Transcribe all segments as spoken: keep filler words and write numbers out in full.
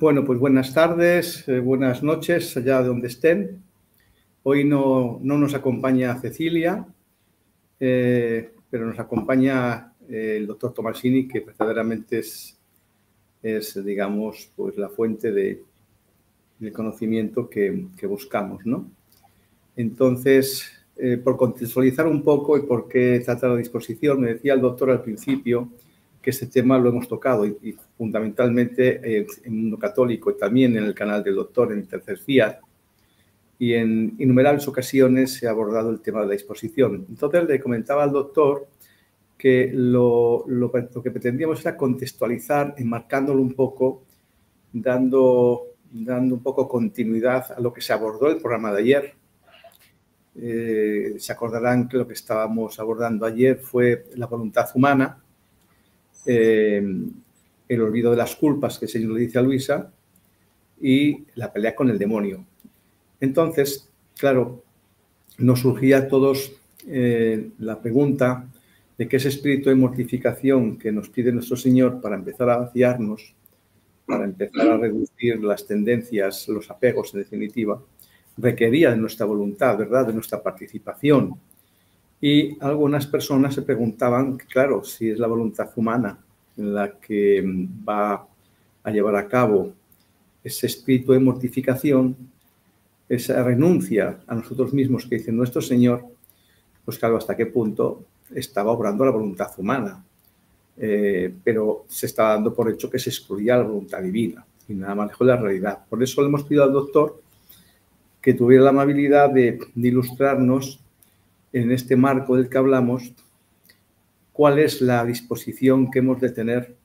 Bueno, pues buenas tardes, eh, buenas noches, allá donde estén. Hoy no, no nos acompaña Cecilia, eh, pero nos acompaña eh, el doctor Thomassiny, que verdaderamente es, es digamos, pues la fuente de, del conocimiento que, que buscamos, ¿no? Entonces, eh, por contextualizar un poco y por qué tratar a disposición, me decía el doctor al principio que este tema lo hemos tocado y, y fundamentalmente eh, en el mundo católico, también en el canal del doctor, en el Tercer Fiat, y en innumerables ocasiones se ha abordado el tema de la disposición. Entonces, le comentaba al doctor que lo, lo, lo que pretendíamos era contextualizar, enmarcándolo un poco, dando, dando un poco continuidad a lo que se abordó el programa de ayer. Eh, se acordarán que lo que estábamos abordando ayer fue la voluntad humana, eh, el olvido de las culpas que el Señor le dice a Luisa y la pelea con el demonio. Entonces, claro, nos surgía a todos eh, la pregunta de que ese espíritu de mortificación que nos pide nuestro Señor para empezar a vaciarnos, para empezar a reducir las tendencias, los apegos en definitiva, requería de nuestra voluntad, ¿verdad?, de nuestra participación. Y algunas personas se preguntaban, claro, si es la voluntad humana la que va a llevar a cabo ese espíritu de mortificación, esa renuncia a nosotros mismos que dice nuestro Señor, pues claro, hasta qué punto estaba obrando la voluntad humana, eh, pero se estaba dando por hecho que se excluía la voluntad divina y nada más lejos de la realidad. Por eso le hemos pedido al doctor que tuviera la amabilidad de, de ilustrarnos en este marco del que hablamos cuál es la disposición que hemos de tener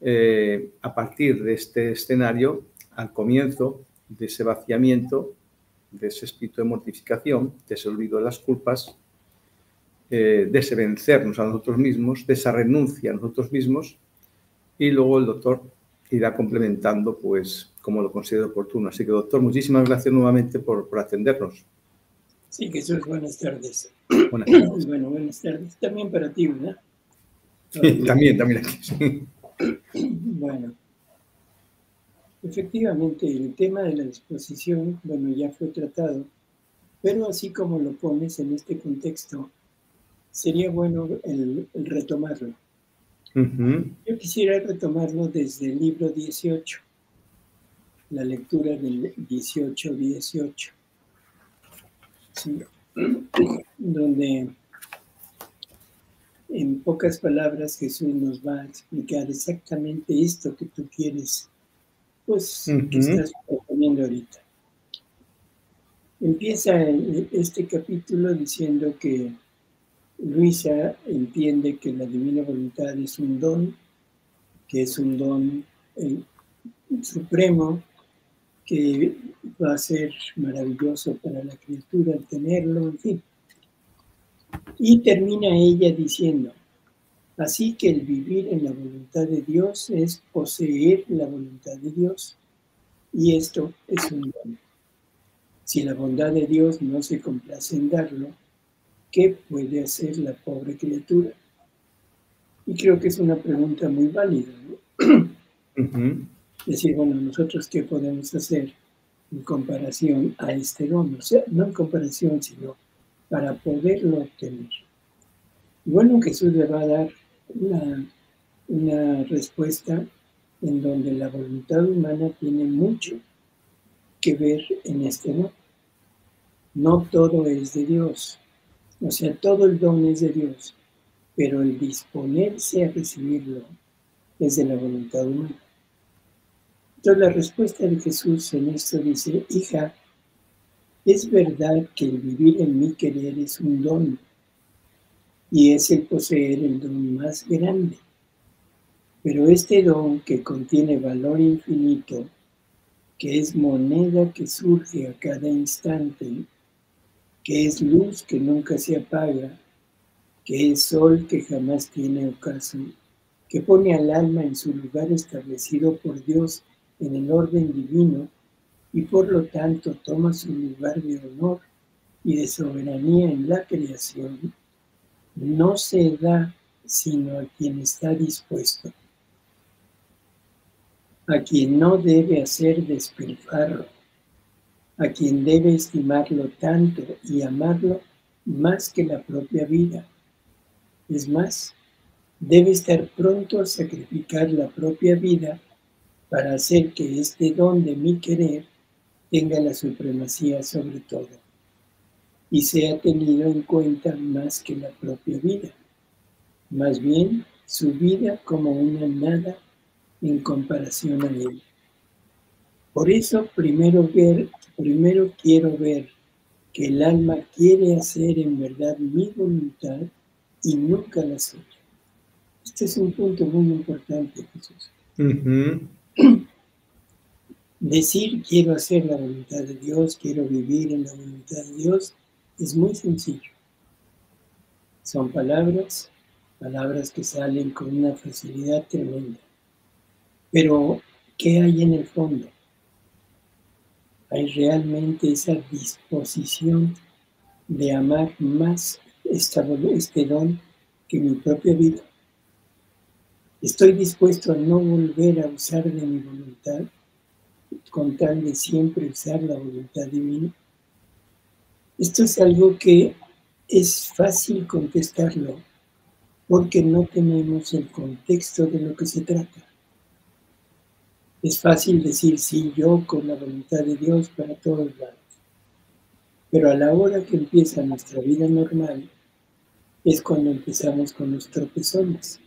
eh, a partir de este escenario al comienzo de ese vaciamiento, de ese espíritu de mortificación, de ese olvido de las culpas, eh, de ese vencernos a nosotros mismos, de esa renuncia a nosotros mismos, y luego el doctor irá complementando, pues, como lo considero oportuno. Así que, doctor, muchísimas gracias nuevamente por, por atendernos. Sí, Jesús, buenas tardes. Buenas tardes. Bueno, buenas tardes. También para ti, ¿verdad? Sí, también, también aquí, sí. Bueno. Efectivamente, el tema de la disposición, bueno, ya fue tratado, pero así como lo pones en este contexto, sería bueno el, el retomarlo. Uh-huh. Yo quisiera retomarlo desde el libro dieciocho, la lectura del dieciocho dieciocho, ¿sí? Donde en pocas palabras Jesús nos va a explicar exactamente esto que tú quieres, pues, uh-huh, que estás proponiendo ahorita. Empieza este capítulo diciendo que Luisa entiende que la divina voluntad es un don, que es un don eh, supremo, que va a ser maravilloso para la criatura al tenerlo, en fin. Y termina ella diciendo: así que el vivir en la voluntad de Dios es poseer la voluntad de Dios, y esto es un don. Si la bondad de Dios no se complace en darlo, ¿qué puede hacer la pobre criatura? Y creo que es una pregunta muy válida, ¿no? Uh-huh. Es decir, bueno, ¿nosotros qué podemos hacer en comparación a este don? O sea, no en comparación, sino para poderlo obtener. Bueno, Jesús le va a dar Una, una respuesta en donde la voluntad humana tiene mucho que ver en este don. No todo es de Dios, o sea, todo el don es de Dios, pero el disponerse a recibirlo es de la voluntad humana. Entonces la respuesta de Jesús en esto dice: hija, es verdad que el vivir en mi querer es un don, y es el poseer el don más grande. Pero este don, que contiene valor infinito, que es moneda que surge a cada instante, que es luz que nunca se apaga, que es sol que jamás tiene ocaso, que pone al alma en su lugar establecido por Dios en el orden divino, y por lo tanto toma su lugar de honor y de soberanía en la creación, no se da sino a quien está dispuesto. a quien no debe hacer despilfarro, a quien debe estimarlo tanto y amarlo más que la propia vida. Es más, debe estar pronto a sacrificar la propia vida para hacer que este don de mi querer tenga la supremacía sobre todo y sea tenido en cuenta más que la propia vida, más bien su vida como una nada en comparación a él. Por eso primero, ver, primero quiero ver que el alma quiere hacer en verdad mi voluntad y nunca la suya. Este es un punto muy importante, Jesús. Uh-huh. Decir quiero hacer la voluntad de Dios, quiero vivir en la voluntad de Dios, es muy sencillo. Son palabras, palabras que salen con una facilidad tremenda. Pero, ¿qué hay en el fondo? Hay realmente esa disposición de amar más esta, este don que mi propia vida. Estoy dispuesto a no volver a usar de mi voluntad, con tal de siempre usar la voluntad divina. Esto es algo que es fácil contestarlo, porque no tenemos el contexto de lo que se trata. Es fácil decir sí, yo con la voluntad de Dios para todos lados. Pero a la hora que empieza nuestra vida normal, es cuando empezamos con los tropezones.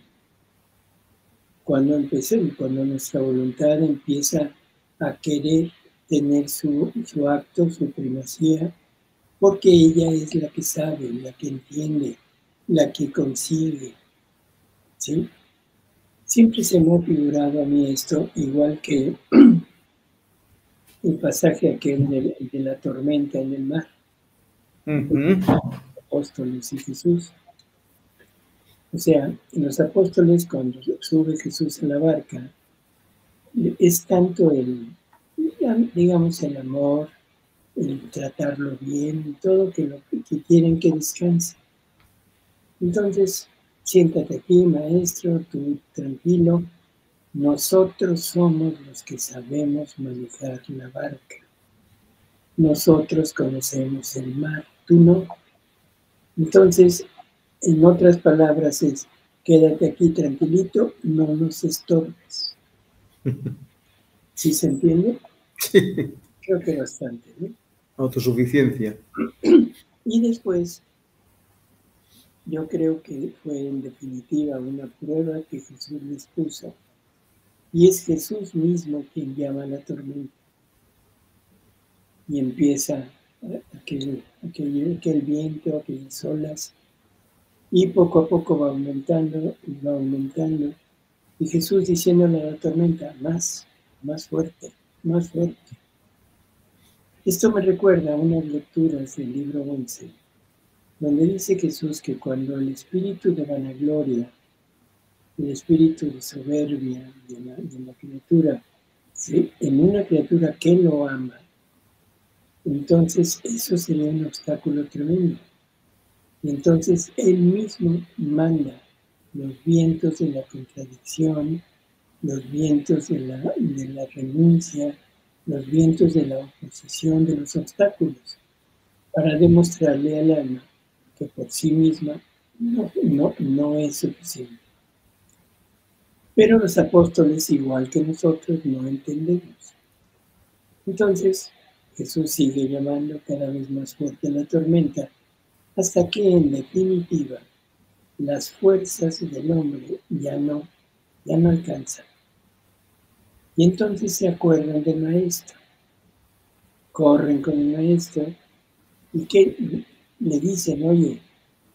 Cuando empecemos, cuando nuestra voluntad empieza a querer tener su, su acto, su primacía, porque ella es la que sabe, la que entiende, la que consigue, ¿sí? Siempre se me ha figurado a mí esto, igual que el pasaje aquel de, de la tormenta en el mar. Uh-huh. Apóstoles y Jesús. O sea, los apóstoles, cuando sube Jesús a la barca, es tanto el, digamos, el amor, el tratarlo bien, todo que, lo, que quieren que descanse. Entonces, siéntate aquí, maestro, tú tranquilo. Nosotros somos los que sabemos manejar la barca. Nosotros conocemos el mar, tú no. Entonces, en otras palabras es, quédate aquí tranquilito, no nos estorbes. ¿Sí se entiende? Sí. Creo que bastante, ¿no? Autosuficiencia. Y después, yo creo que fue en definitiva una prueba que Jesús les puso. Y es Jesús mismo quien llama a la tormenta. Y empieza aquel, aquel, aquel viento, aquellas olas. Y poco a poco va aumentando, y va aumentando. Y Jesús diciéndole a la tormenta, más, más fuerte, más fuerte. Esto me recuerda a unas lecturas del libro once, donde dice Jesús que cuando el espíritu de vanagloria, el espíritu de soberbia de la, de la criatura, ¿sí? en una criatura que lo ama, entonces eso sería un obstáculo tremendo. Y entonces Él mismo manda los vientos de la contradicción, los vientos de la, de la renuncia, los vientos de la oposición, de los obstáculos, para demostrarle al alma que por sí misma no, no, no es suficiente. Pero los apóstoles, igual que nosotros, no entendemos. Entonces, Jesús sigue llamando cada vez más fuerte la tormenta, hasta que, en definitiva, las fuerzas del hombre ya no, ya no alcanzan. Y entonces se acuerdan del maestro, corren con el maestro y que le dicen, oye,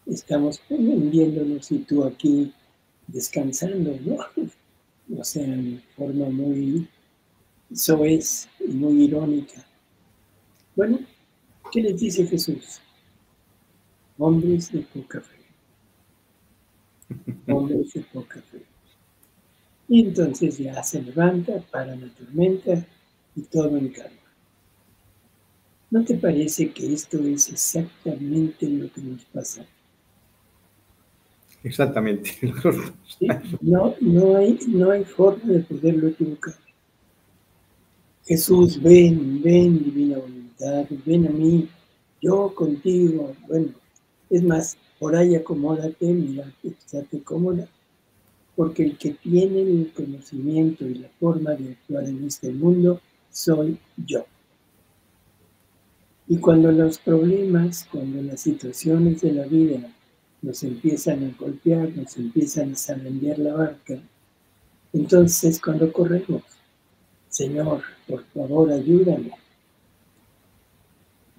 estamos hundiéndonos y tú aquí descansando, ¿no? O sea, en forma muy soez y muy irónica. Bueno, ¿qué les dice Jesús? Hombres de poca fe. Hombres de poca fe. Y entonces ya se levanta, para la tormenta y todo en calma. ¿No te parece que esto es exactamente lo que nos pasa? Exactamente. ¿Sí? No, no hay, no hay forma de poderlo equivocar. Jesús, ven, ven, divina voluntad, ven a mí, yo contigo. Bueno, es más, por ahí acomódate, mira, estate cómoda, porque el que tiene el conocimiento y la forma de actuar en este mundo soy yo. Y cuando los problemas, cuando las situaciones de la vida nos empiezan a golpear, nos empiezan a zarandear la barca, entonces cuando corremos, Señor, por favor, ayúdame.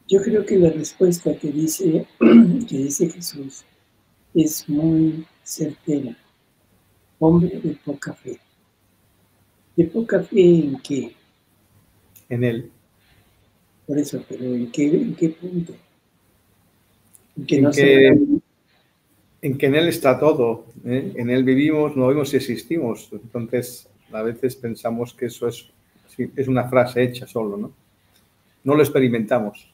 Yo creo que la respuesta que dice, que dice Jesús es muy certera. Hombre de poca fe. ¿De poca fe en qué? En él. Por eso, pero ¿en qué, en qué punto? En que, en, no que, se... en que en él está todo, ¿eh? En él vivimos, nos vemos y existimos. Entonces, a veces pensamos que eso es, es una frase hecha solo, ¿no? No lo experimentamos.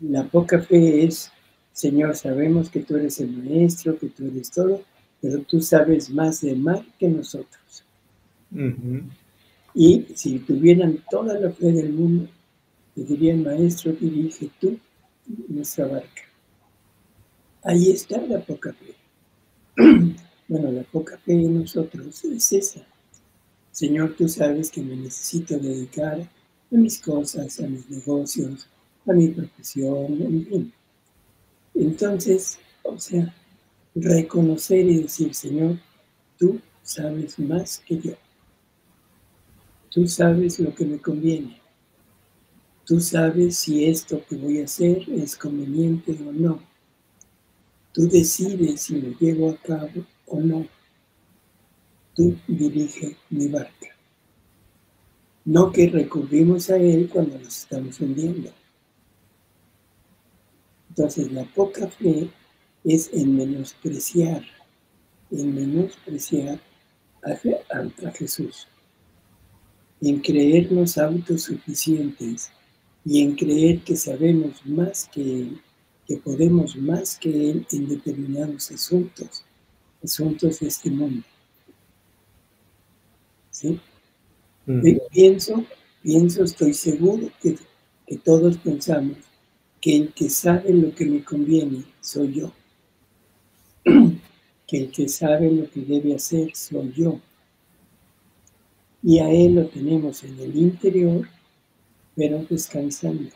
La poca fe es, Señor, sabemos que tú eres el maestro, que tú eres todo, pero tú sabes más de mal que nosotros. Uh-huh. Y si tuvieran toda la fe del mundo, le dirían, maestro, dirige tú nuestra barca. Ahí está la poca fe. Bueno, la poca fe en nosotros es esa. Señor, tú sabes que me necesito dedicar a mis cosas, a mis negocios, a mi profesión, en fin. Entonces, o sea, reconocer y decir, Señor, tú sabes más que yo. Tú sabes lo que me conviene. Tú sabes si esto que voy a hacer es conveniente o no. Tú decides si lo llevo a cabo o no. Tú dirige mi barca. No que recurrimos a él cuando nos estamos hundiendo. Entonces, la poca fe es en menospreciar, en menospreciar a, a, a Jesús, en creernos autosuficientes y en creer que sabemos más que Él, que podemos más que Él en determinados asuntos, asuntos de este mundo. ¿Sí? Mm. Yo pienso, pienso, estoy seguro que, que todos pensamos que el que sabe lo que me conviene soy yo. Que el que sabe lo que debe hacer soy yo. Y a él lo tenemos en el interior, pero descansando.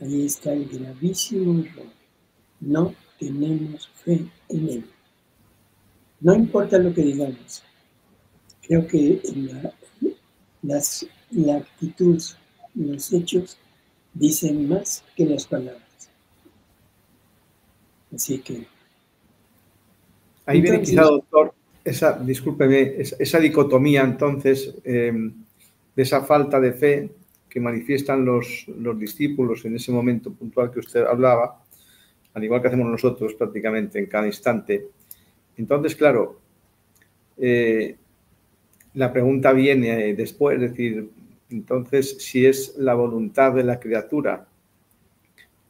Ahí está el gravísimo error. No tenemos fe en él. No importa lo que digamos. Creo que la, las, la actitud, los hechos, dicen más que las palabras. Así que... Ahí entonces, viene quizá, doctor, esa, discúlpeme, esa, esa dicotomía entonces eh, de esa falta de fe que manifiestan los, los discípulos en ese momento puntual que usted hablaba, al igual que hacemos nosotros prácticamente en cada instante. Entonces, claro, eh, la pregunta viene después, es decir, entonces si es la voluntad de la criatura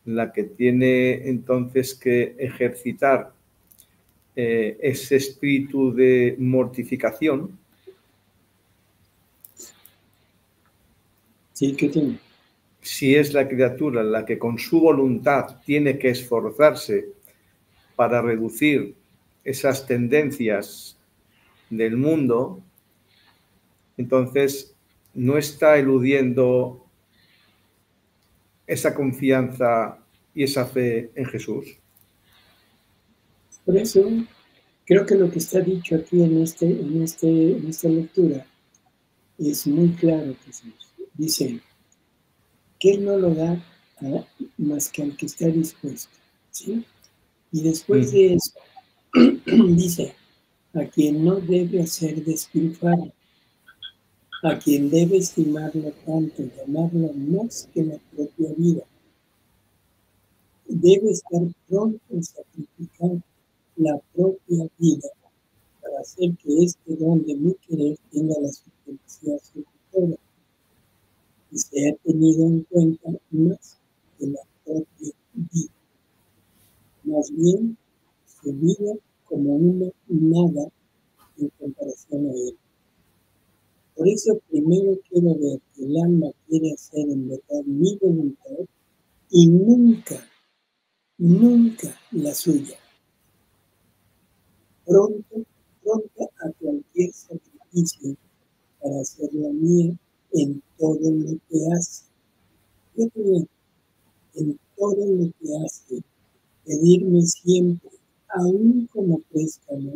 la que tiene entonces que ejercitar Eh, ese espíritu de mortificación. Sí, ¿qué tiene? Si es la criatura la que con su voluntad tiene que esforzarse para reducir esas tendencias del mundo, entonces no está eludiendo esa confianza y esa fe en Jesús. Por eso, creo que lo que está dicho aquí en, este, en, este, en esta lectura es muy claro, Jesús. Dice que Él no lo da a, más que al que está dispuesto, ¿sí? Y después de eso, dice, a quien no debe hacer despilfarro, a quien debe estimarlo tanto y amarlo más que la propia vida, debe estar pronto a sacrificar la propia vida para hacer que este don de mi querer tenga la suficiencia sobre todo y sea tenido en cuenta más que la propia vida. Más bien, se vive como una nada en comparación a él. Por eso primero quiero ver que el alma quiere hacer en verdad mi voluntad y nunca, nunca la suya. Pronto, pronto a cualquier sacrificio para hacer la mía en todo lo que hace. Yo creo, en todo lo que hace, pedirme siempre, aún como préstamo,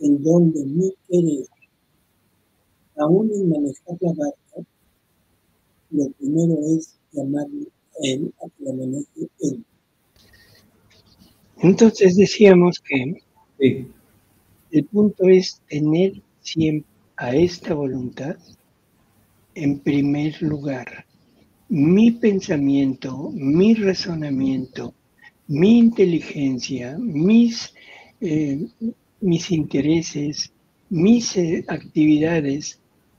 en donde mi querer, aún en manejar la barca, lo primero es llamarle a él, a que lo maneje él. Entonces decíamos que sí. El punto es tener siempre a esta voluntad en primer lugar. Mi pensamiento, mi razonamiento, mi inteligencia, mis, eh, mis intereses, mis eh, actividades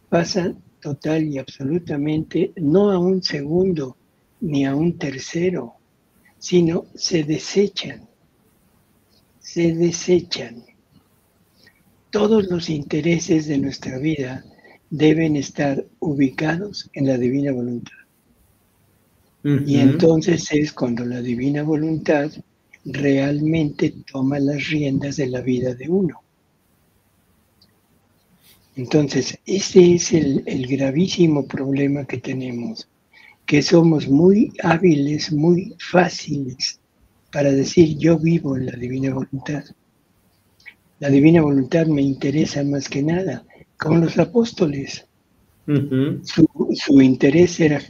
pasan total y absolutamente no a un segundo ni a un tercero, sino se desechan, se desechan. Todos los intereses de nuestra vida deben estar ubicados en la divina voluntad. Uh-huh. Y entonces es cuando la divina voluntad realmente toma las riendas de la vida de uno. Entonces, ese es el, el gravísimo problema que tenemos, que somos muy hábiles, muy fáciles para decir yo vivo en la divina voluntad. La divina voluntad me interesa más que nada, como los apóstoles. Uh-huh. Su, su interés era,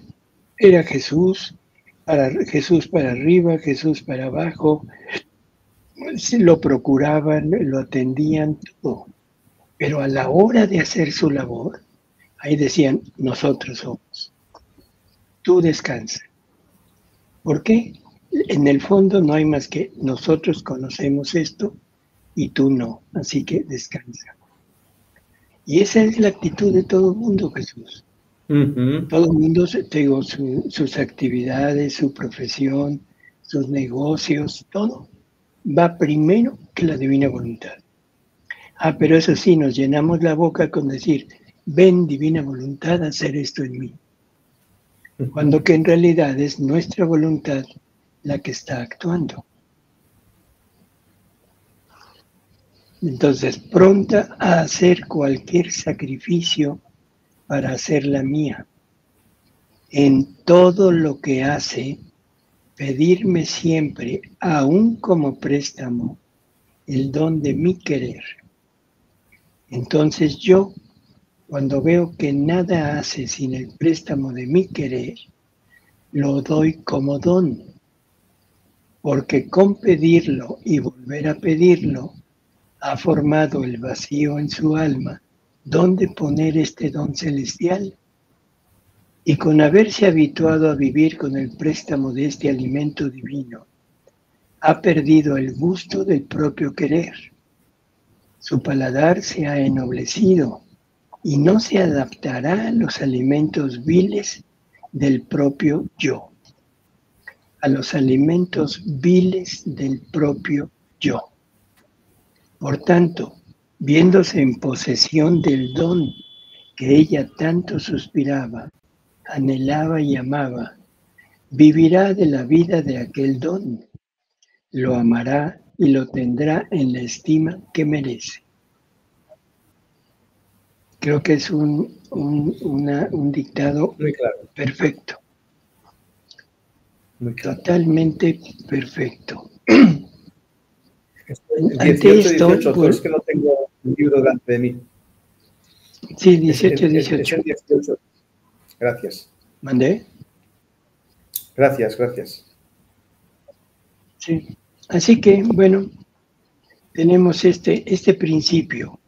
era Jesús, para, Jesús para arriba, Jesús para abajo. Lo procuraban, lo atendían, todo. Pero a la hora de hacer su labor, ahí decían, nosotros somos. Tú descansa. ¿Por qué? En el fondo no hay más que nosotros conocemos esto, y tú no, así que descansa. Y esa es la actitud de todo el mundo, Jesús. Uh-huh. Todo el mundo, te digo, su, sus actividades, su profesión, sus negocios, todo va primero que la divina voluntad. Ah, pero eso sí, nos llenamos la boca con decir, ven divina voluntad a hacer esto en mí. Uh-huh. Cuando que en realidad es nuestra voluntad la que está actuando. Entonces, pronta a hacer cualquier sacrificio para hacer la mía. En todo lo que hace, pedirme siempre, aún como préstamo, el don de mi querer. Entonces yo, cuando veo que nada hace sin el préstamo de mi querer, lo doy como don. Porque con pedirlo y volver a pedirlo, ha formado el vacío en su alma, ¿dónde poner este don celestial? Y con haberse habituado a vivir con el préstamo de este alimento divino, ha perdido el gusto del propio querer. Su paladar se ha ennoblecido y no se adaptará a los alimentos viles del propio yo, a los alimentos viles del propio yo. Por tanto, viéndose en posesión del don que ella tanto suspiraba, anhelaba y amaba, vivirá de la vida de aquel don, lo amará y lo tendrá en la estima que merece. Creo que es un, un, una, un dictado muy claro. Perfecto. Muy claro. Totalmente perfecto. dieciocho, dieciocho, pues, es que no tengo el libro delante de mí. Sí, dieciocho, dieciocho. Gracias. ¿Mandé? Gracias, gracias. Sí. Así que, bueno, tenemos este, este principio.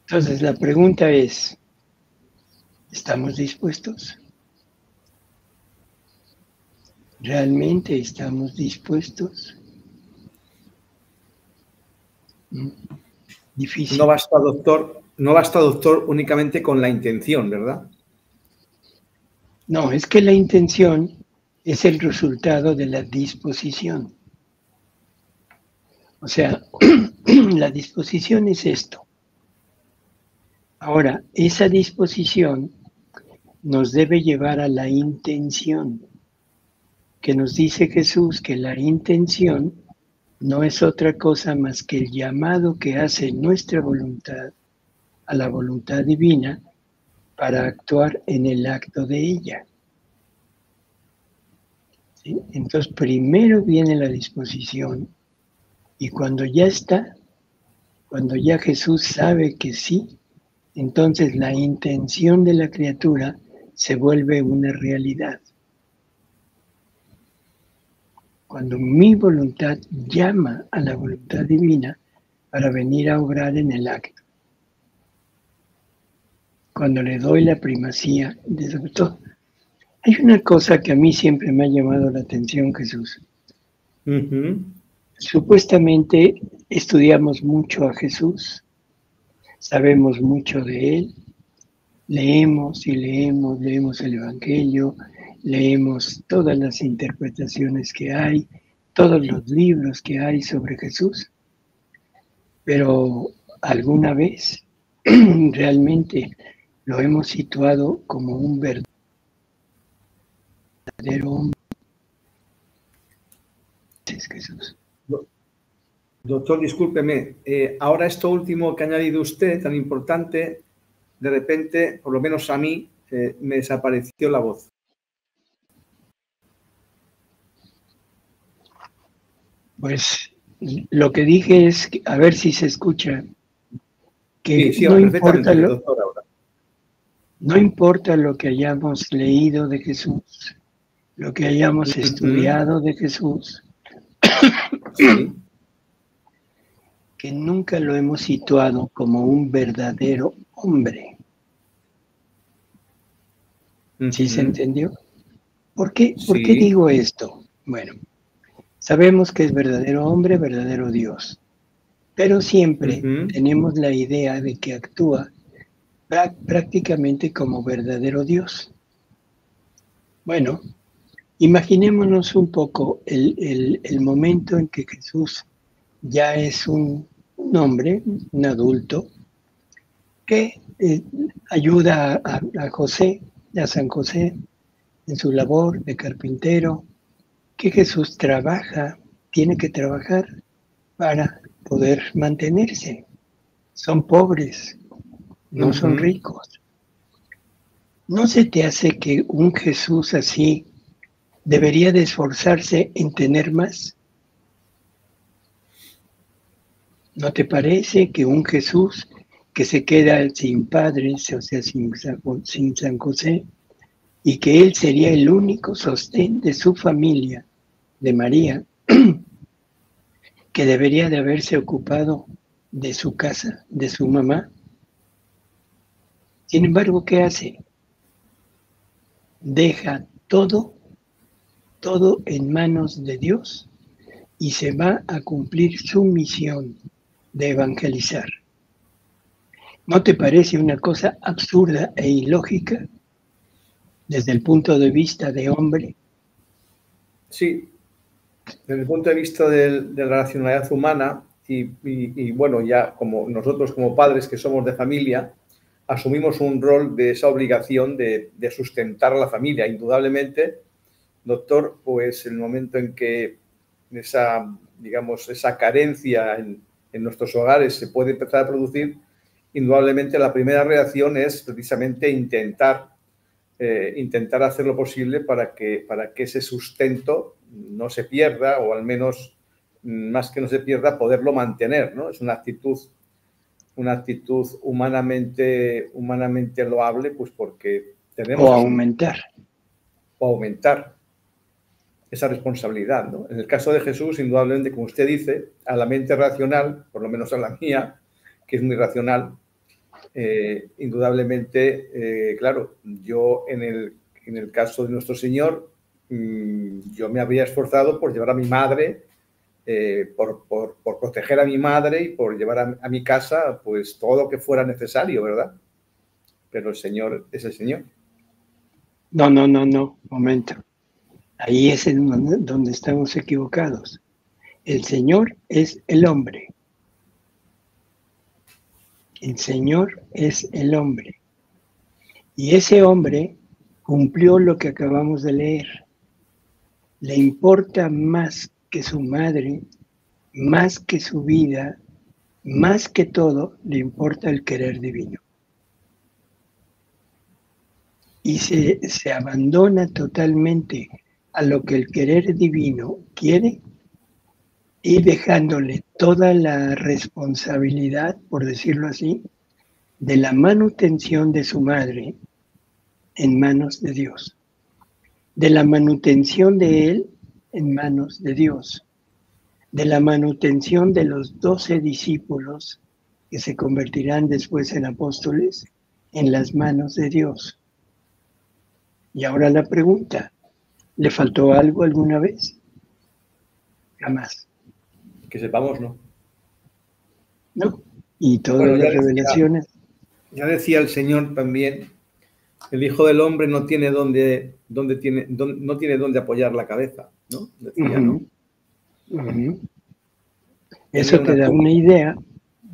Entonces, la pregunta es, ¿estamos dispuestos? ¿Realmente estamos dispuestos? Difícil. No basta, doctor, no basta, doctor, únicamente con la intención, ¿verdad? No, es que la intención es el resultado de la disposición. O sea, la disposición es esto. Ahora, esa disposición nos debe llevar a la intención, que nos dice Jesús que la intención no es otra cosa más que el llamado que hace nuestra voluntad a la voluntad divina para actuar en el acto de ella. ¿Sí? Entonces, primero viene la disposición, y cuando ya está, cuando ya Jesús sabe que sí, entonces la intención de la criatura se vuelve una realidad. Cuando mi voluntad llama a la voluntad divina para venir a obrar en el acto. Cuando le doy la primacía, sobre todo. Hay una cosa que a mí siempre me ha llamado la atención, Jesús. Uh-huh. Supuestamente estudiamos mucho a Jesús. Sabemos mucho de él, leemos y leemos, leemos el Evangelio, leemos todas las interpretaciones que hay, todos los libros que hay sobre Jesús. Pero alguna vez realmente lo hemos situado como un verdadero hombre. Es Jesús. Doctor, discúlpeme, eh, ahora esto último que ha añadido usted, tan importante, de repente, por lo menos a mí, eh, me desapareció la voz. Pues lo que dije es, que, a ver si se escucha, que sí, sí, no, importa lo, doctor, ahora. no importa lo que hayamos leído de Jesús, lo que hayamos mm-hmm. estudiado de Jesús, sí. que nunca lo hemos situado como un verdadero hombre. ¿Sí se entendió? ¿Por qué, sí. ¿Por qué digo esto? Bueno, sabemos que es verdadero hombre, verdadero Dios, pero siempre uh-huh. tenemos la idea de que actúa prácticamente como verdadero Dios. Bueno, imaginémonos un poco el, el, el momento en que Jesús ya es un, un hombre, un adulto, que eh, ayuda a, a José, a San José, en su labor de carpintero, que Jesús trabaja, tiene que trabajar para poder mantenerse. Son pobres, no uh-huh. son ricos. ¿No se te hace que un Jesús así debería de esforzarse en tener más? ¿No te parece que un Jesús que se queda sin padres, o sea, sin, sin San José, y que él sería el único sostén de su familia, de María, que debería de haberse ocupado de su casa, de su mamá? Sin embargo, ¿qué hace? Deja todo, todo en manos de Dios y se va a cumplir su misión de evangelizar. ¿No te parece una cosa absurda e ilógica desde el punto de vista de hombre? Sí, desde el punto de vista de, de la racionalidad humana y, y, y bueno, ya como nosotros como padres que somos de familia, asumimos un rol de esa obligación de, de sustentar a la familia. Indudablemente, doctor, pues el momento en que esa, digamos, esa carencia en, en nuestros hogares se puede empezar a producir, indudablemente la primera reacción es precisamente intentar, eh, intentar hacer lo posible para que, para que ese sustento no se pierda, o al menos, más que no se pierda, poderlo mantener, ¿no? Es una actitud, una actitud humanamente, humanamente loable, pues porque tenemos... O aumentar. O aumentar esa responsabilidad, ¿no? En el caso de Jesús, indudablemente, como usted dice, a la mente racional, por lo menos a la mía, que es muy racional, eh, indudablemente, eh, claro, yo en el, en el caso de nuestro Señor, mmm, yo me habría esforzado por llevar a mi madre, eh, por, por, por proteger a mi madre y por llevar a, a mi casa, pues, todo lo que fuera necesario, ¿verdad? Pero el Señor es el Señor. No, no, no, no, momento. Ahí es donde estamos equivocados. El Señor es el hombre. El Señor es el hombre. Y ese hombre cumplió lo que acabamos de leer. Le importa más que su madre, más que su vida, más que todo, le importa el querer divino. Y se, se abandona totalmente a lo que el querer divino quiere, y dejándole toda la responsabilidad, por decirlo así, de la manutención de su madre en manos de Dios, de la manutención de él en manos de Dios, de la manutención de los doce discípulos que se convertirán después en apóstoles en las manos de Dios. Y ahora la pregunta, ¿le faltó algo alguna vez? Jamás. Que sepamos, ¿no? No, y todas bueno, las revelaciones. Decía, ya decía el Señor también, el Hijo del Hombre no tiene dónde, dónde tiene, dónde, no tiene dónde apoyar la cabeza, ¿no? Decía, uh-huh. ¿no? Uh-huh. Eso te da una idea,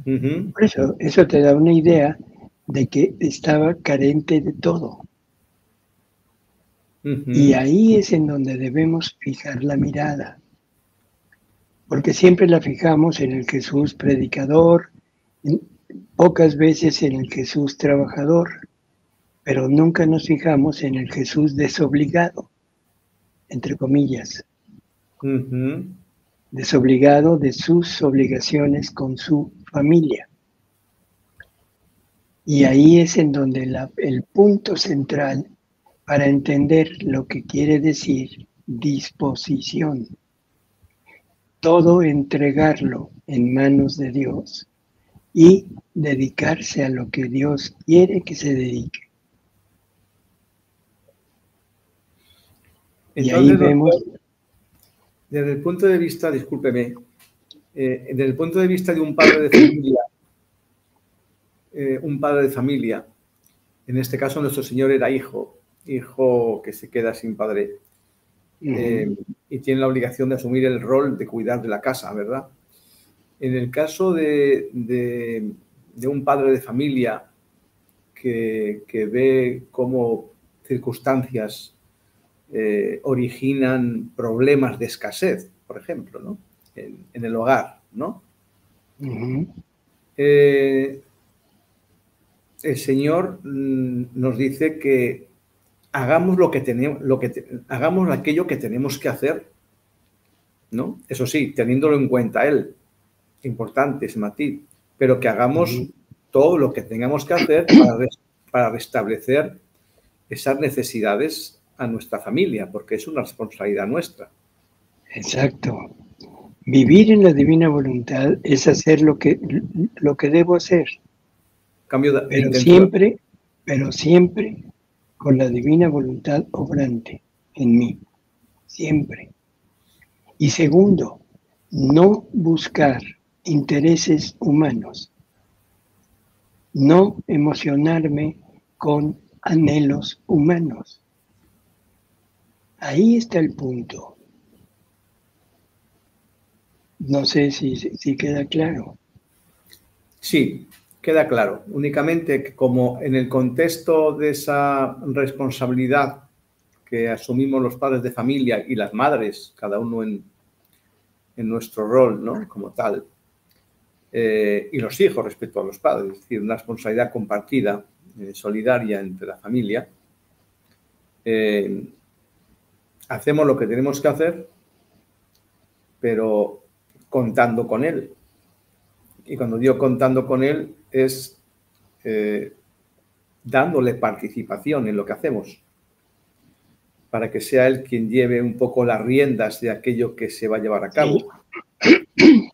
uh-huh. por eso, eso te da una idea de que estaba carente de todo. Uh-huh. Y ahí es en donde debemos fijar la mirada. Porque siempre la fijamos en el Jesús predicador, en, pocas veces en el Jesús trabajador, pero nunca nos fijamos en el Jesús desobligado, entre comillas. Uh-huh. Desobligado de sus obligaciones con su familia. Y ahí es en donde la, el punto central para entender lo que quiere decir disposición. Todo entregarlo en manos de Dios y dedicarse a lo que Dios quiere que se dedique. Entonces, y ahí doctor, vemos... Desde el punto de vista, discúlpeme, eh, desde el punto de vista de un padre de familia, eh, un padre de familia, en este caso nuestro Señor era hijo, hijo que se queda sin padre, eh, uh-huh. y tiene la obligación de asumir el rol de cuidar de la casa, ¿verdad? En el caso de, de, de un padre de familia que, que ve cómo circunstancias eh, originan problemas de escasez, por ejemplo, ¿no? En, en el hogar, ¿no? Uh-huh. eh, el Señor nos dice que hagamos lo que tenemos, lo que te, hagamos aquello que tenemos que hacer, ¿no? Eso sí, teniéndolo en cuenta él, importante es matiz, pero que hagamos uh-huh. todo lo que tengamos que hacer para, res, para restablecer esas necesidades a nuestra familia, porque es una responsabilidad nuestra. Exacto. Vivir en la divina voluntad es hacer lo que, lo que debo hacer. Cambio de, pero de siempre, pero siempre. con la divina voluntad obrante en mí, siempre. Y segundo, no buscar intereses humanos, no emocionarme con anhelos humanos. Ahí está el punto. No sé si, si queda claro. Sí. Queda claro, únicamente que como en el contexto de esa responsabilidad que asumimos los padres de familia y las madres, cada uno en, en nuestro rol, ¿no? Como tal, eh, y los hijos respecto a los padres, es decir, una responsabilidad compartida, eh, solidaria entre la familia, eh, hacemos lo que tenemos que hacer, pero contando con él. Y cuando digo contando con él, es eh, dándole participación en lo que hacemos, para que sea él quien lleve un poco las riendas de aquello que se va a llevar a cabo. Sí,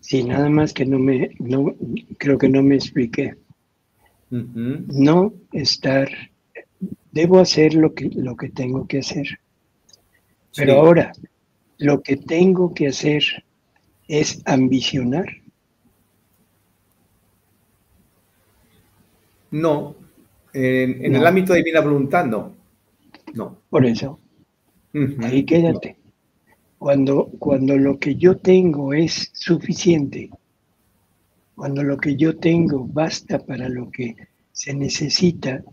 sí, nada más que no me, no, creo que no me expliqué. Uh-huh. No estar, debo hacer lo que, lo que tengo que hacer. Pero sí. Ahora, lo que tengo que hacer... ¿Es ambicionar? No. En, en no. el ámbito de divina voluntad, no. no. Por eso. Uh-huh. Ahí quédate. No. Cuando, cuando lo que yo tengo es suficiente, cuando lo que yo tengo basta para lo que se necesita,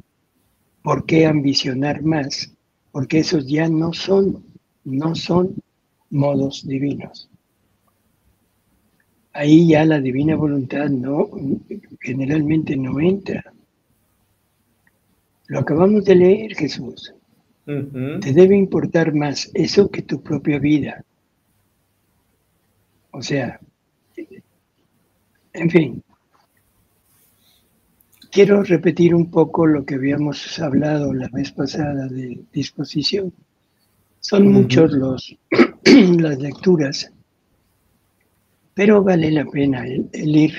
¿por qué ambicionar más? Porque esos ya no son, no son modos divinos. Ahí ya la divina voluntad no, generalmente no entra. Lo acabamos de leer, Jesús. Uh-huh. Te debe importar más eso que tu propia vida. O sea, en fin. Quiero repetir un poco lo que habíamos hablado la vez pasada de disposición. Son uh-huh. muchos los, las lecturas, pero vale la pena el, el ir.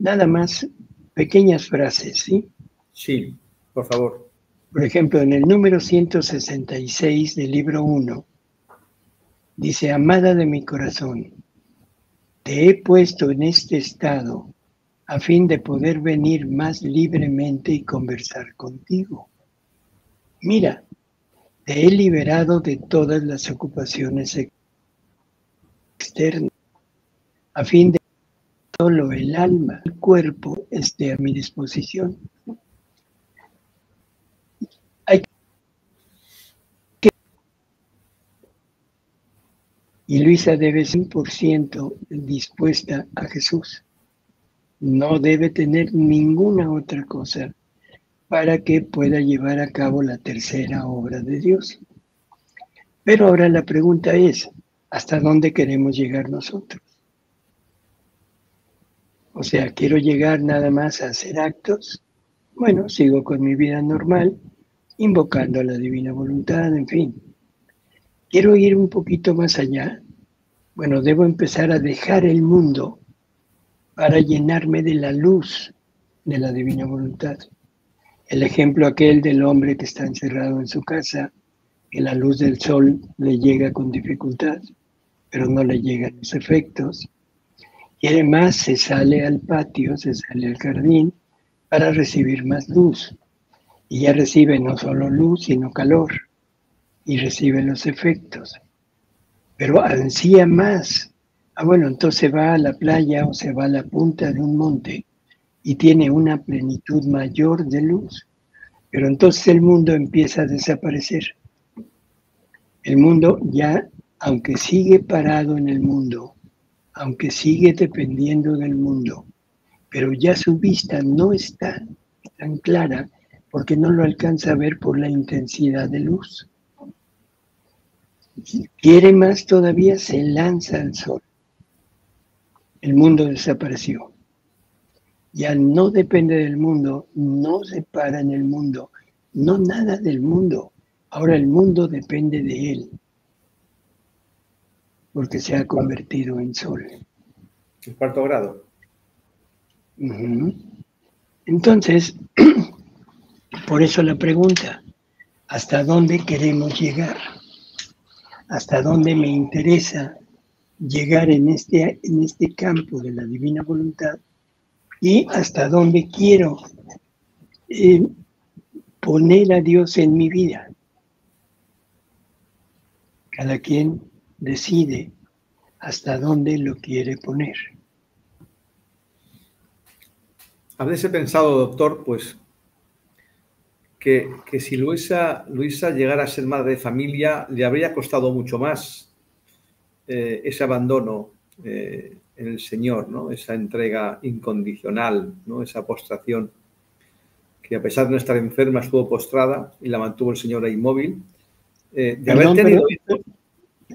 Nada más pequeñas frases, ¿sí? Sí, por favor. Por ejemplo, en el número ciento sesenta y seis del libro uno, dice: amada de mi corazón, te he puesto en este estado a fin de poder venir más libremente y conversar contigo. Mira, te he liberado de todas las ocupaciones externas, a fin de que solo el alma, el cuerpo, esté a mi disposición. Hay que... Y Luisa debe ser cien por ciento dispuesta a Jesús. No debe tener ninguna otra cosa para que pueda llevar a cabo la tercera obra de Dios. Pero ahora la pregunta es, ¿hasta dónde queremos llegar nosotros? O sea, ¿quiero llegar nada más a hacer actos? Bueno, sigo con mi vida normal, invocando a la divina voluntad, en fin. ¿Quiero ir un poquito más allá? Bueno, debo empezar a dejar el mundo para llenarme de la luz de la divina voluntad. El ejemplo aquel del hombre que está encerrado en su casa, que la luz del sol le llega con dificultad, pero no le llegan los efectos. Y además se sale al patio, se sale al jardín, para recibir más luz. Y ya recibe no solo luz, sino calor. Y recibe los efectos. Pero ansía más. Ah, bueno, entonces va a la playa o se va a la punta de un monte y tiene una plenitud mayor de luz. Pero entonces el mundo empieza a desaparecer. El mundo ya, aunque sigue parado en el mundo, aunque sigue dependiendo del mundo, pero ya su vista no está tan clara porque no lo alcanza a ver por la intensidad de luz. Si quiere más todavía, se lanza al sol. El mundo desapareció. Ya no depende del mundo, no se para en el mundo, no nada del mundo. Ahora el mundo depende de él, porque se ha convertido en sol. El cuarto grado. Uh-huh. Entonces, por eso la pregunta, ¿hasta dónde queremos llegar? ¿Hasta dónde me interesa llegar en este, en este campo de la divina voluntad? ¿Y hasta dónde quiero eh, poner a Dios en mi vida? Cada quien decide hasta dónde lo quiere poner. A veces he pensado, doctor, pues, que, que si Luisa, Luisa llegara a ser madre de familia, le habría costado mucho más eh, ese abandono eh, en el Señor, ¿no? Esa entrega incondicional, ¿no? Esa postración, que a pesar de no estar enferma, estuvo postrada y la mantuvo el Señor ahí inmóvil. Eh, de perdón, haber tenido... Pero...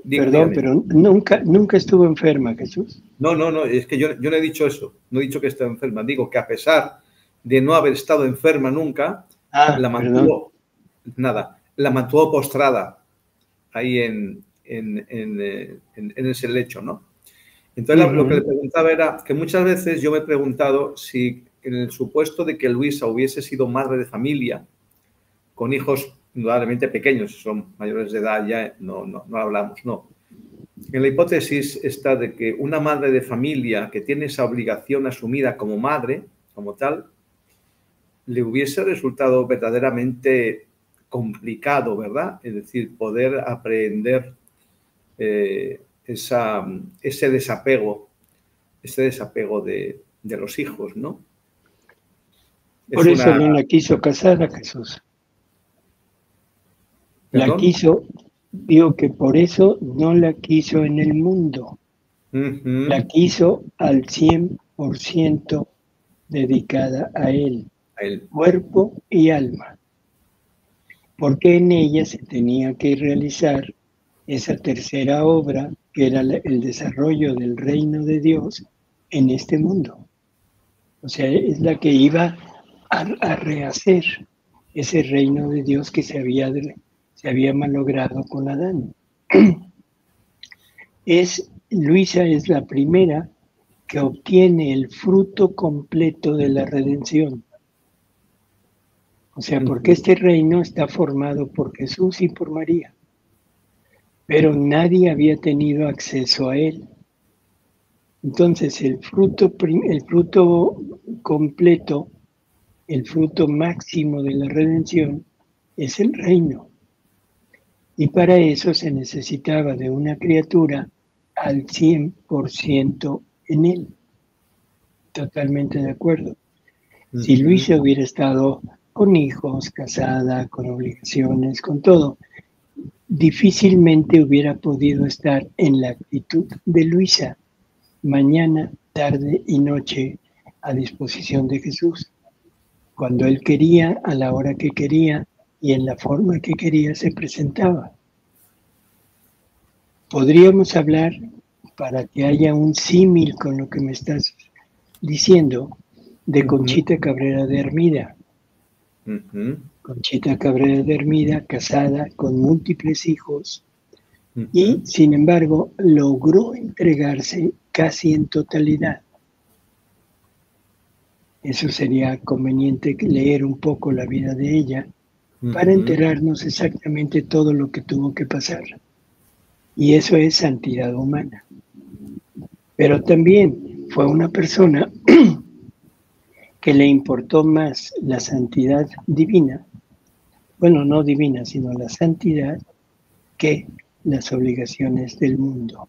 Perdón, pero nunca, nunca estuvo enferma, Jesús. No, no, no, es que yo, yo no he dicho eso, no he dicho que esté enferma. Digo que a pesar de no haber estado enferma nunca, ah, la mantuvo, perdón. nada, la mantuvo postrada ahí en, en, en, en, en ese lecho, ¿no? Entonces uh-huh. lo que le preguntaba era que muchas veces yo me he preguntado si en el supuesto de que Luisa hubiese sido madre de familia, con hijos indudablemente pequeños, son mayores de edad ya, no, no, no hablamos, no. En la hipótesis está de que una madre de familia que tiene esa obligación asumida como madre, como tal, le hubiese resultado verdaderamente complicado, ¿verdad? Es decir, poder aprehender eh, esa, ese desapego, ese desapego de, de los hijos, ¿no? Por es eso una... no la quiso casar a Jesús. ¿Perdón? La quiso, digo que por eso no la quiso en el mundo. Uh-huh. La quiso al cien por ciento dedicada a él, a él, cuerpo y alma. Porque en ella se tenía que realizar esa tercera obra, que era el desarrollo del reino de Dios en este mundo. O sea, es la que iba a, a rehacer ese reino de Dios que se había, se había malogrado con Adán. Es, Luisa es la primera que obtiene el fruto completo de la redención. O sea, porque este reino está formado por Jesús y por María. Pero nadie había tenido acceso a él. Entonces, el fruto, el fruto completo, el fruto máximo de la redención, es el reino. Y para eso se necesitaba de una criatura al cien por ciento en él. Totalmente de acuerdo. Si Luisa hubiera estado con hijos, casada, con obligaciones, con todo, difícilmente hubiera podido estar en la actitud de Luisa, mañana, tarde y noche, a disposición de Jesús, cuando él quería, a la hora que quería y en la forma que quería se presentaba. Podríamos hablar, para que haya un símil con lo que me estás diciendo, de Conchita Cabrera de Armida. Uh-huh. Conchita Cabrera de Armida, casada, con múltiples hijos, uh-huh, y sin embargo logró entregarse casi en totalidad. Eso sería conveniente leer un poco la vida de ella, uh-huh, para enterarnos exactamente todo lo que tuvo que pasar. Y eso es santidad humana. Pero también fue una persona que le importó más la santidad divina, bueno, no divina, sino la santidad, que las obligaciones del mundo.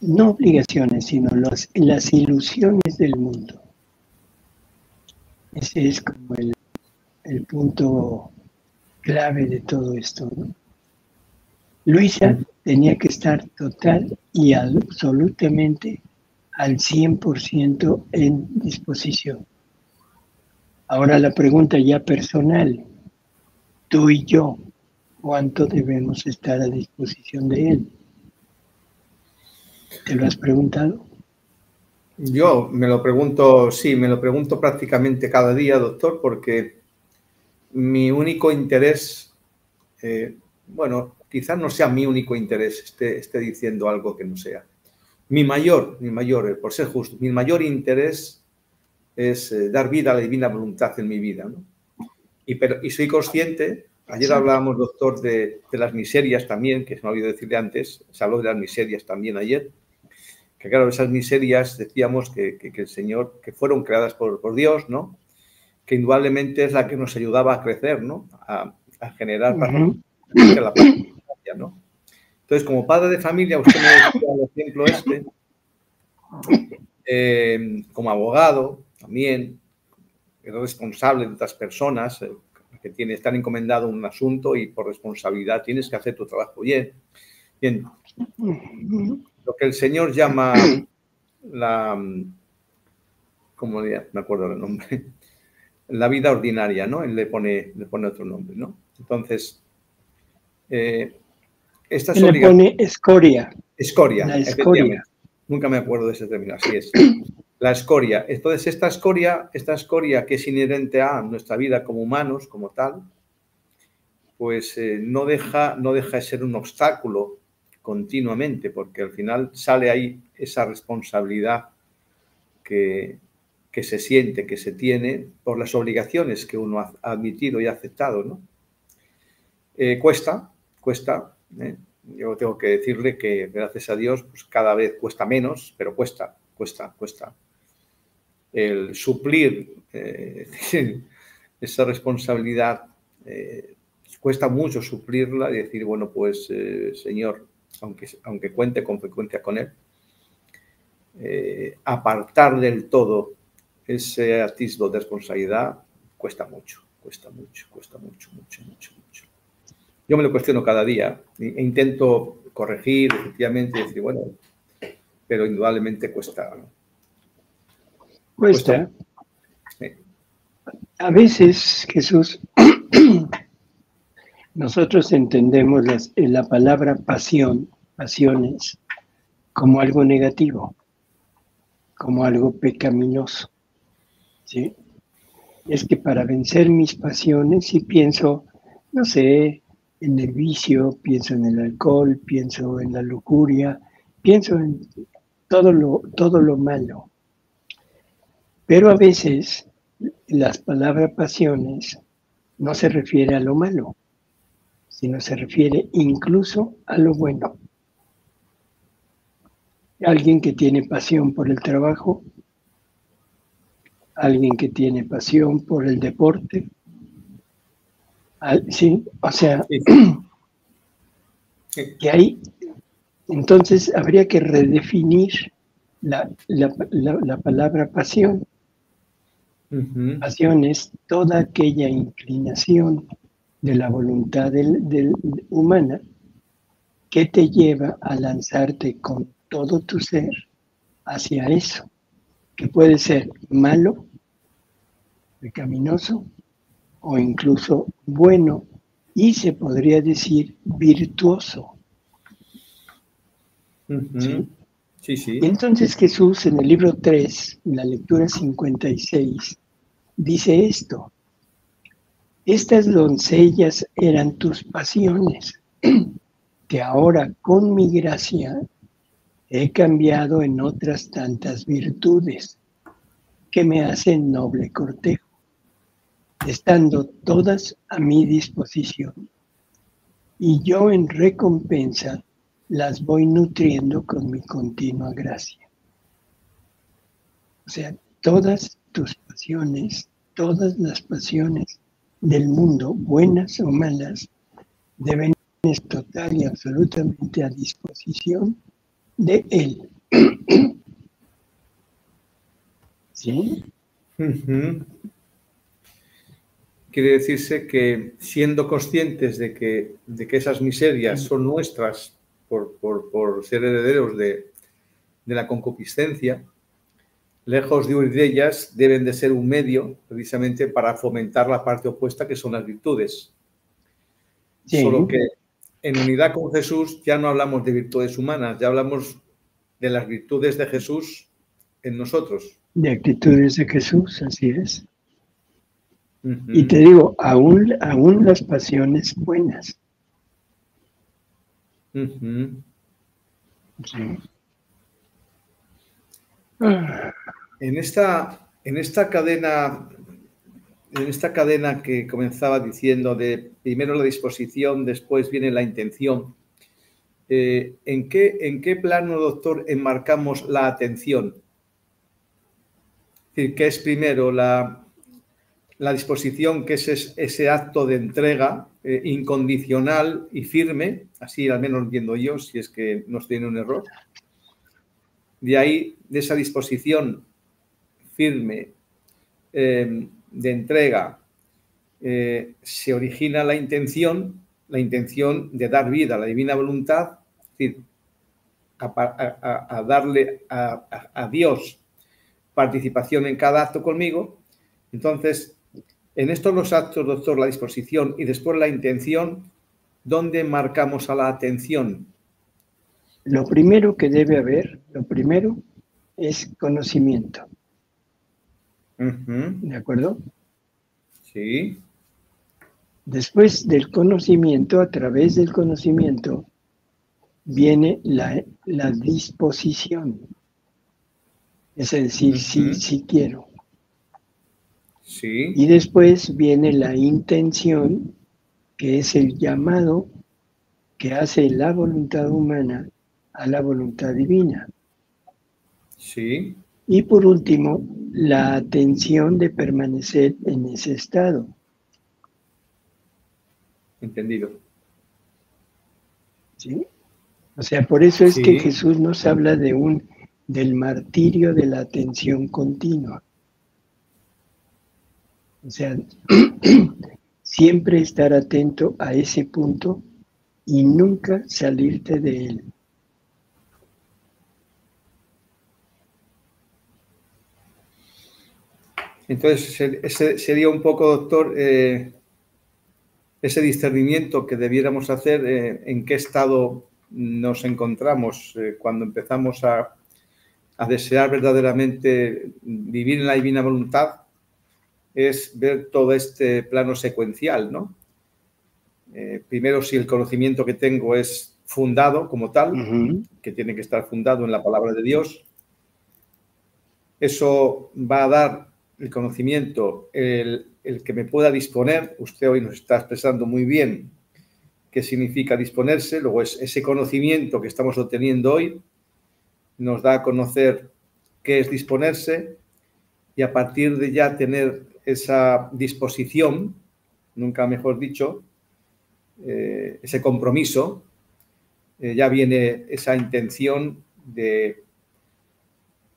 No obligaciones, sino los, las ilusiones del mundo. Ese es como el, el punto clave de todo esto, ¿no? Luisa tenía que estar total y absolutamente al cien por ciento en disposición. Ahora la pregunta ya personal, tú y yo, ¿cuánto debemos estar a disposición de él? ¿Te lo has preguntado? Yo me lo pregunto, sí, me lo pregunto prácticamente cada día, doctor, porque mi único interés, eh, bueno, quizás no sea mi único interés, esté, esté diciendo algo que no sea. Mi mayor, mi mayor, por ser justo, mi mayor interés es eh, dar vida a la divina voluntad en mi vida, ¿no? Y, pero, y soy consciente, ayer hablábamos, doctor, de, de las miserias también, que se me olvidó decirle antes, se habló de las miserias también ayer, que claro, esas miserias decíamos que, que, que el Señor, que fueron creadas por, por Dios, ¿no? Que indudablemente es la que nos ayudaba a crecer, ¿no? A, a generar para, para la paciencia, ¿no? Entonces, como padre de familia, usted me decía el ejemplo este, eh, como abogado también, es responsable de otras personas, eh, que tiene, están encomendado un asunto y por responsabilidad tienes que hacer tu trabajo bien. Bien, lo que el Señor llama la, ¿cómo le, me acuerdo el nombre? La vida ordinaria, ¿no? Él le pone, le pone otro nombre, ¿no? Entonces, eh, esta es le pone escoria. Escoria, la escoria. Nunca me acuerdo de ese término, así es. La escoria. Entonces, esta escoria, esta escoria que es inherente a nuestra vida como humanos, como tal, pues eh, no, deja, no deja de ser un obstáculo continuamente, porque al final sale ahí esa responsabilidad que, que se siente, que se tiene por las obligaciones que uno ha admitido y ha aceptado, ¿no? Eh, cuesta, cuesta. ¿Eh? Yo tengo que decirle que, gracias a Dios, pues cada vez cuesta menos, pero cuesta, cuesta, cuesta. El suplir eh, esa responsabilidad, eh, cuesta mucho suplirla y decir, bueno, pues, eh, Señor, aunque, aunque cuente con frecuencia con él, eh, apartar del todo ese atisbo de responsabilidad cuesta mucho, cuesta mucho, cuesta mucho, mucho, mucho, mucho. Yo me lo cuestiono cada día e intento corregir, efectivamente, y decir, bueno, pero indudablemente cuesta, ¿no? Cuesta. Sí. A veces, Jesús, nosotros entendemos las, la palabra pasión, pasiones, como algo negativo, como algo pecaminoso, ¿sí? Es que para vencer mis pasiones, si pienso, no sé, en el vicio, pienso en el alcohol, pienso en la lujuria, pienso en todo lo, todo lo malo. Pero a veces la palabra pasiones no se refiere a lo malo, sino se refiere incluso a lo bueno. Alguien que tiene pasión por el trabajo, alguien que tiene pasión por el deporte, sí, o sea, sí. Que ahí, entonces habría que redefinir la, la, la, la palabra pasión. Uh-huh. Pasión es toda aquella inclinación de la voluntad del, del, humana que te lleva a lanzarte con todo tu ser hacia eso, que puede ser malo, pecaminoso, o incluso bueno, y se podría decir virtuoso. Uh-huh. ¿Sí? Sí, sí. Entonces Jesús en el libro tres, en la lectura cincuenta y seis, dice esto: estas doncellas eran tus pasiones, que ahora con mi gracia he cambiado en otras tantas virtudes que me hacen noble cortejo, estando todas a mi disposición, y yo en recompensa las voy nutriendo con mi continua gracia. O sea, todas tus pasiones, todas las pasiones del mundo, buenas o malas, deben estar total y absolutamente a disposición de él. ¿Sí? Uh-huh. Quiere decirse que siendo conscientes de que, de que esas miserias son nuestras, Por, por, por ser herederos de, de la concupiscencia, lejos de huir de ellas, deben de ser un medio precisamente para fomentar la parte opuesta, que son las virtudes. Sí. Solo que en unidad con Jesús ya no hablamos de virtudes humanas, ya hablamos de las virtudes de Jesús en nosotros. De actitudes de Jesús, así es. Uh-huh. Y te digo, aún, aún las pasiones buenas. Uh-huh. Sí. En esta, en esta cadena, en esta cadena que comenzaba diciendo de primero la disposición, después viene la intención. Eh, ¿en qué, en qué plano, doctor, enmarcamos la atención? Es decir, ¿qué es primero la, la disposición, que es ese, ese acto de entrega incondicional y firme, así al menos entiendo yo, si es que no estoy en un error? De ahí, de esa disposición firme eh, de entrega, eh, se origina la intención, la intención de dar vida a la divina voluntad, es decir, a, a, a darle a, a, a Dios participación en cada acto conmigo. Entonces, en estos dos actos, doctor, la disposición y después la intención, ¿dónde marcamos a la atención? Lo primero que debe haber, lo primero, es conocimiento. Uh-huh. ¿De acuerdo? Sí. Después del conocimiento, a través del conocimiento, viene la, la disposición. Es decir, uh-huh. sí, sí quiero. Sí. Y después viene la intención, que es el llamado que hace la voluntad humana a la voluntad divina. Sí. Y por último, la atención de permanecer en ese estado. Entendido. ¿Sí? O sea, por eso es sí. que Jesús nos habla de un del martirio de la atención continua. O sea, siempre estar atento a ese punto y nunca salirte de él. Entonces, sería un poco, doctor, eh, ese discernimiento que debiéramos hacer, eh, en qué estado nos encontramos eh, cuando empezamos a, a desear verdaderamente vivir en la divina voluntad, es ver todo este plano secuencial, ¿no? Eh, primero, si el conocimiento que tengo es fundado como tal, uh-huh. que tiene que estar fundado en la palabra de Dios, eso va a dar el conocimiento, el, el que me pueda disponer. Usted hoy nos está expresando muy bien qué significa disponerse. Luego es ese conocimiento que estamos obteniendo hoy, nos da a conocer qué es disponerse, y a partir de ya tener esa disposición, nunca mejor dicho, eh, ese compromiso, eh, ya viene esa intención de,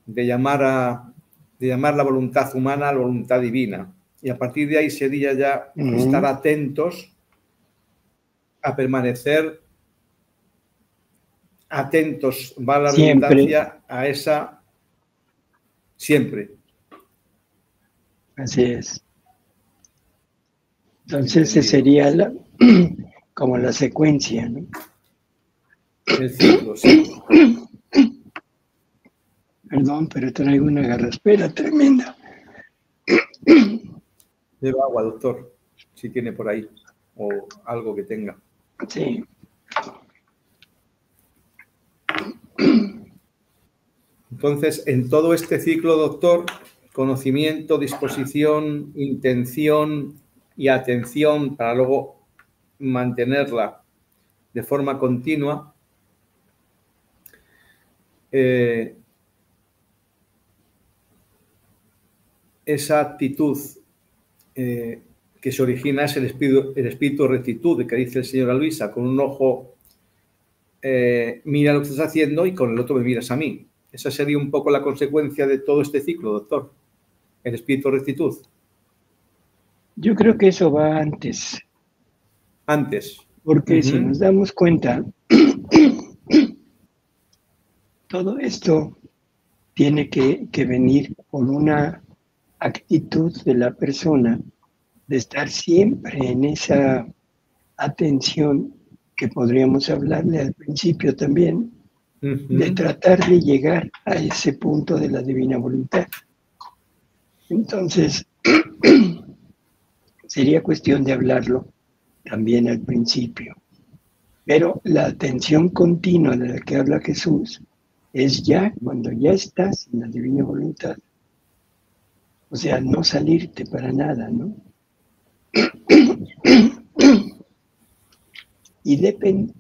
de llamar a de llamar la voluntad humana a la voluntad divina. Y a partir de ahí sería ya uh-huh. estar atentos a permanecer atentos, va la siempre. Redundancia, a esa siempre. Así es. Entonces, ese sería la, como la secuencia, ¿no? El ciclo, sí. Perdón, pero traigo una garraspera tremenda. Lleva agua, doctor, si tiene por ahí, o algo que tenga. Sí. Entonces, en todo este ciclo, doctor, conocimiento, disposición, intención y atención, para luego mantenerla de forma continua, eh, esa actitud eh, que se origina es el espíritu, el espíritu de rectitud que dice el señor a Luisa: con un ojo eh, mira lo que estás haciendo y con el otro me miras a mí. Esa sería un poco la consecuencia de todo este ciclo, doctor, el espíritu de rectitud. Yo creo que eso va antes. Antes. Porque uh-huh. si nos damos cuenta, todo esto tiene que, que venir con una actitud de la persona de estar siempre en esa atención que podríamos hablarle al principio también, uh-huh. de tratar de llegar a ese punto de la divina voluntad. Entonces, sería cuestión de hablarlo también al principio. Pero la atención continua de la que habla Jesús es ya cuando ya estás en la divina voluntad. O sea, no salirte para nada, ¿no? Y depende.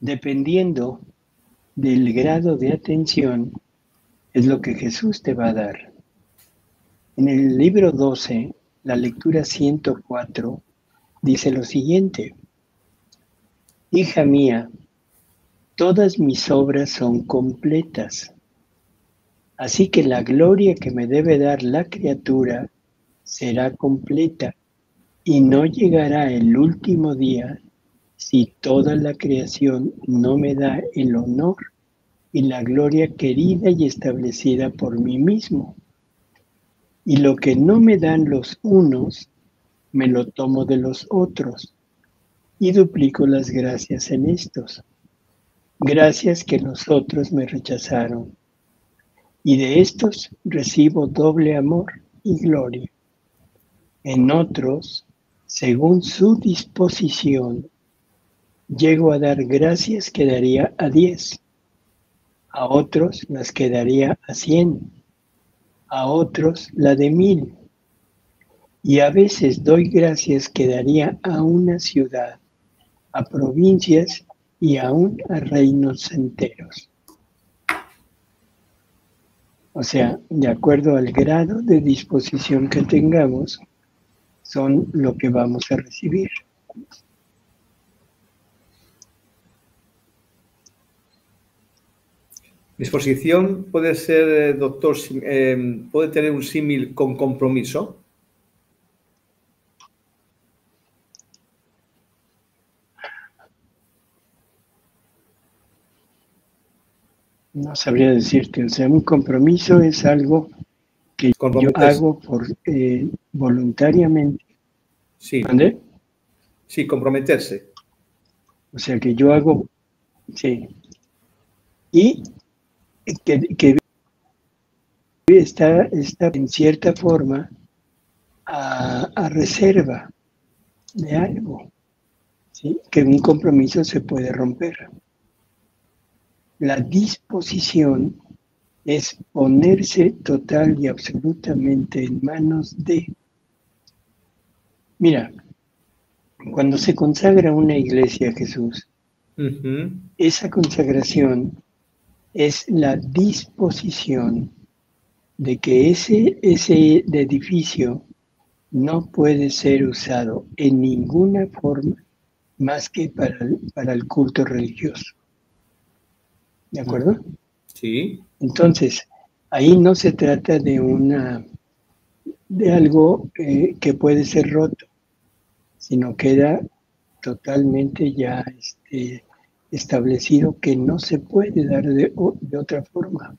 Dependiendo del grado de atención, es lo que Jesús te va a dar. En el libro doce, la lectura ciento cuatro, dice lo siguiente: Hija mía, todas mis obras son completas, así que la gloria que me debe dar la criatura será completa, y no llegará el último día si toda la creación no me da el honor y la gloria querida y establecida por mí mismo. Y lo que no me dan los unos, me lo tomo de los otros, y duplico las gracias en estos. Gracias que los otros me rechazaron, y de estos recibo doble amor y gloria. En otros, según su disposición, llego a dar gracias que daría a diez, a otros las que daría a cien, a otros la de mil, y a veces doy gracias que daría a una ciudad, a provincias y aún a reinos enteros. O sea, de acuerdo al grado de disposición que tengamos, son lo que vamos a recibir. Mi exposición puede ser, doctor, eh, puede tener un símil con compromiso. No sabría decirte, o sea, un compromiso es algo que yo hago por, eh, voluntariamente. Sí. ¿Entendés? Sí, comprometerse. O sea, que yo hago, sí. Y que, que está, está en cierta forma a, a reserva de algo, ¿sí? Que un compromiso se puede romper. La disposición es ponerse total y absolutamente en manos de... Mira, cuando se consagra una iglesia a Jesús, uh-huh, esa consagración es la disposición de que ese, ese edificio no puede ser usado en ninguna forma más que para el, para el culto religioso. ¿De acuerdo? Sí. Entonces, ahí no se trata de una de algo eh, que puede ser roto, sino queda totalmente ya este, establecido que no se puede dar de, de otra forma.